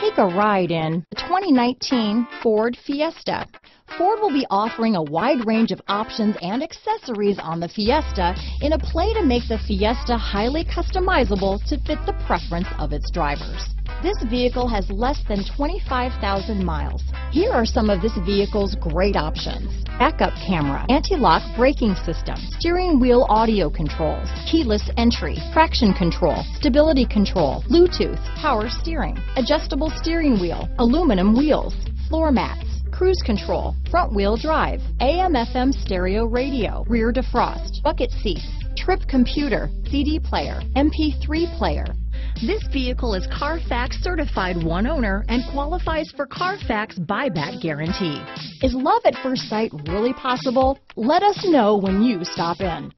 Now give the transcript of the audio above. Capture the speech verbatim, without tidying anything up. Take a ride in the twenty nineteen Ford Fiesta. Ford will be offering a wide range of options and accessories on the Fiesta in a play to make the Fiesta highly customizable to fit the preference of its drivers. This vehicle has less than twenty-five thousand miles. Here are some of this vehicle's great options: backup camera, anti-lock braking system, steering wheel audio controls, keyless entry, traction control, stability control, Bluetooth, power steering, adjustable steering wheel, aluminum wheels, floor mats, cruise control, front wheel drive, A M F M stereo radio, rear defrost, bucket seats, trip computer, C D player, M P three player. This vehicle is Carfax certified one owner and qualifies for Carfax buyback guarantee. Is love at first sight really possible? Let us know when you stop in.